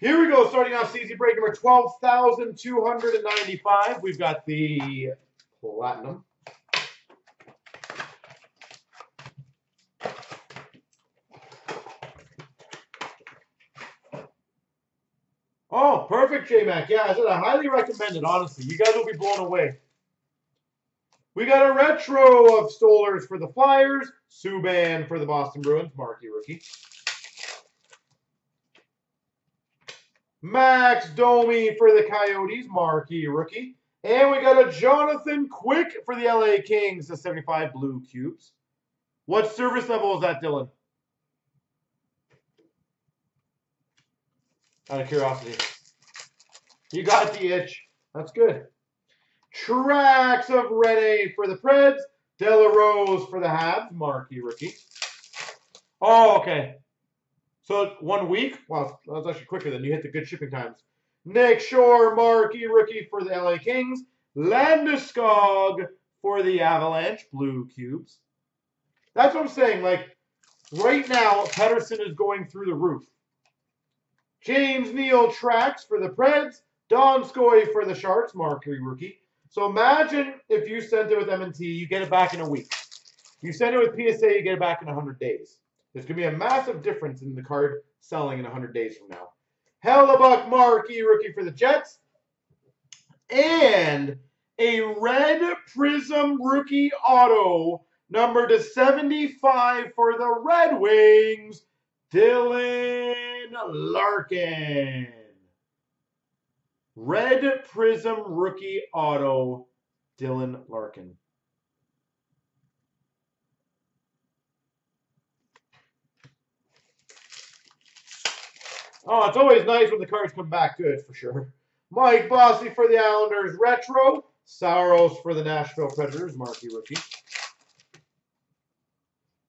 Here we go, starting off C&C Break number 12,295. We've got the Platinum. Oh, perfect, J-Mac. Yeah, I said I highly recommend it, honestly. You guys will be blown away. We got a retro of Stollers for the Flyers, Subban for the Boston Bruins, Marky Rookie. Max Domi for the Coyotes, Marky Rookie. And we got a Jonathan Quick for the LA Kings, the 75 blue cubes. What service level is that, Dylan? Out of curiosity. You got the itch. That's good. Tracks of Red Aid for the Preds, Della Rose for the Habs, Marky Rookie. Oh, okay. So 1 week? Wow, that's actually quicker than you hit the good shipping times. Nick Shore, Marky Rookie for the LA Kings. Landeskog for the Avalanche, blue cubes. That's what I'm saying. Like, right now, Patterson is going through the roof. James Neal tracks for the Preds. Don Skoy for the Sharks, Marky Rookie. So imagine if you sent it with M&T, you get it back in a week. You send it with PSA, you get it back in 100 days. There's going to be a massive difference in the card selling in 100 days from now. Hellebuck, Marky Rookie for the Jets. And a Red Prism Rookie Auto, number to 75 for the Red Wings, Dylan Larkin. Red Prism Rookie Auto, Dylan Larkin. Oh, it's always nice when the cards come back good, for sure. Mike Bossy for the Islanders, Retro. Souros for the Nashville Predators, Marky Rookie.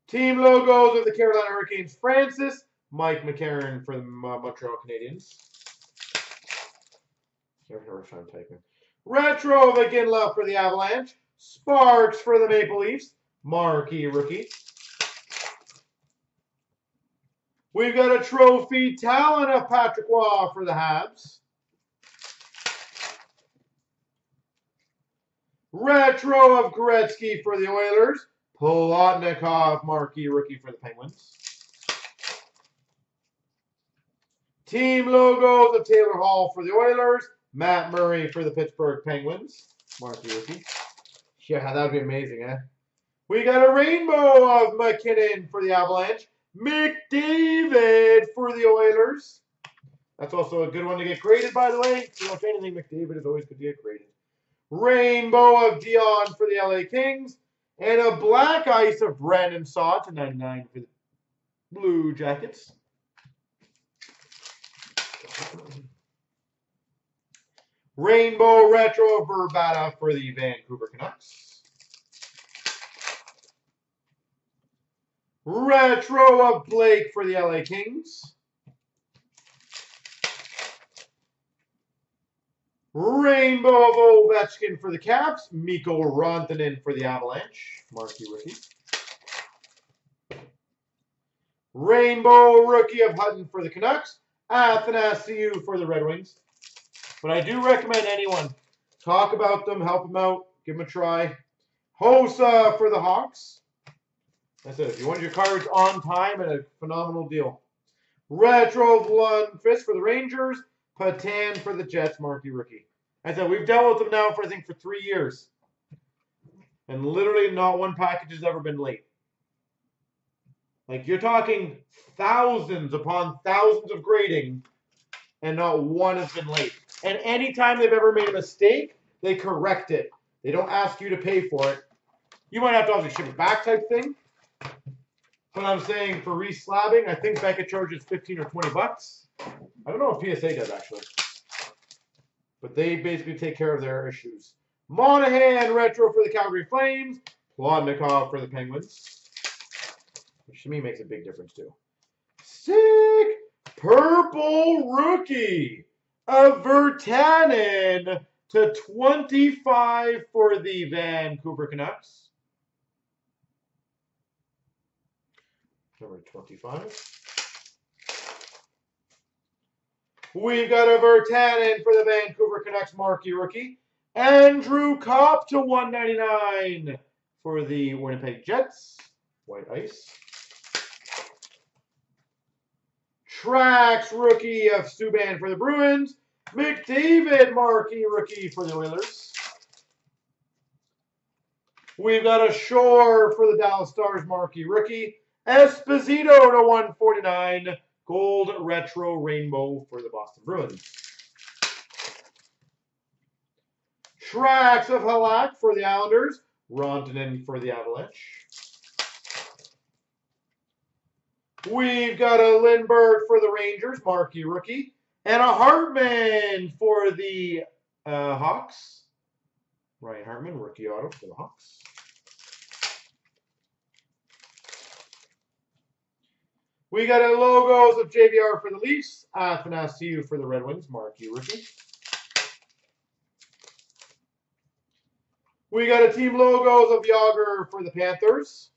Team logos of the Carolina Hurricanes, Francis. Mike McCarran for the Montreal Canadiens. Can't remember if I'm typing. Retro of Iginla for the Avalanche. Sparks for the Maple Leafs, Marky Rookie. We've got a trophy talent of Patrick Waugh for the Habs. Retro of Gretzky for the Oilers. Polotnikov, Marky Rookie for the Penguins. Team logos of Taylor Hall for the Oilers. Matt Murray for the Pittsburgh Penguins. Marky Rookie. Yeah, that would be amazing, eh? We got a rainbow of McKinnon for the Avalanche. McDavid for the Oilers. That's also a good one to get graded, by the way. If you don't say anything, McDavid is always good to get graded. Rainbow of Dion for the LA Kings. And a black ice of Brandon Saw to 99 for the Blue Jackets. Rainbow Retro of Virtanen for the Vancouver Canucks. Retro of Blake for the LA Kings. Rainbow of Ovechkin for the Caps. Mikko Rantanen for the Avalanche. Marky Rookie. Rainbow Rookie of Hutton for the Canucks. Athanasiou for the Red Wings. But I do recommend anyone. Talk about them. Help them out. Give them a try. Hossa for the Hawks. I said, if you want your cards on time, and a phenomenal deal. Retro Landeskog for the Rangers. Patan for the Jets, Marky Rookie. I said, we've dealt with them now for, I think, for 3 years. And literally not one package has ever been late. Like, you're talking thousands upon thousands of grading, and not one has been late. And any time they've ever made a mistake, they correct it. They don't ask you to pay for it. You might have to obviously ship it back type thing. But I'm saying for re-slabbing, I think Becca charges 15 or 20 bucks. I don't know if PSA does, actually. But they basically take care of their issues. Monahan Retro for the Calgary Flames. Plodnikov for the Penguins. Which to me makes a big difference, too. Sick! Purple Rookie of Virtanen to 25 for the Vancouver Canucks. Number 25. We've got a Virtanen for the Vancouver Canucks, Marky Rookie. Andrew Kopp to 199 for the Winnipeg Jets. White ice. Trax Rookie of Subban for the Bruins. McDavid Marky Rookie for the Oilers. We've got a Shore for the Dallas Stars, Marky Rookie. Esposito to 149. Gold Retro Rainbow for the Boston Bruins. Tracks of Halak for the Islanders. Rantanen for the Avalanche. We've got a Lindbergh for the Rangers, Marky Rookie. And a Hartman for the Hawks. Ryan Hartman, rookie auto for the Hawks. We got a logos of JVR for the Leafs, Athanasiou for the Red Wings, Marky Rookie. We got a team logos of Yager for the Panthers.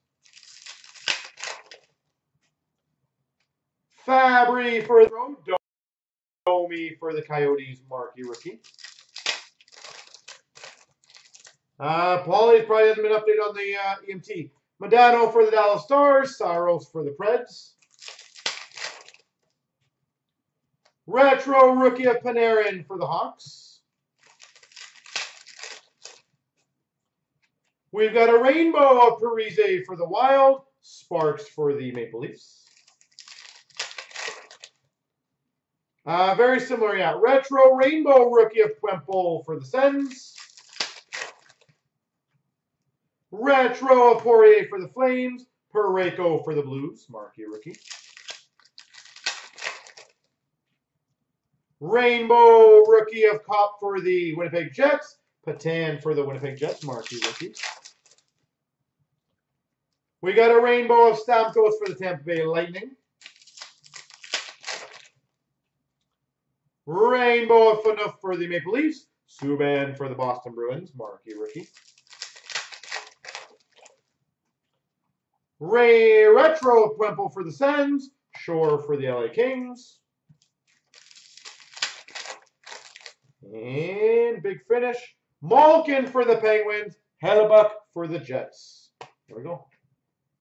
Fabry for the Domi for the Coyotes, Marky Rookie. Paulie probably hasn't been updated on the EMT. Modano for the Dallas Stars, Souros for the Preds. Retro Rookie of Panarin for the Hawks. We've got a Rainbow of Parise for the Wild. Sparks for the Maple Leafs. Very similar, yeah. Retro Rainbow Rookie of Puempel for the Sens. Retro of Poirier for the Flames. Parayko for the Blues. Marky Rookie. Rainbow Rookie of Kopp for the Winnipeg Jets. Patan for the Winnipeg Jets. Marky Rookie. We got a Rainbow of Stamkos for the Tampa Bay Lightning. Rainbow of Phaneuf for the Maple Leafs. Subban for the Boston Bruins. Marky Rookie. Retro of Puempel for the Sens. Shore for the LA Kings. And big finish. Malkin for the Penguins. Hellebuck for the Jets. There we go.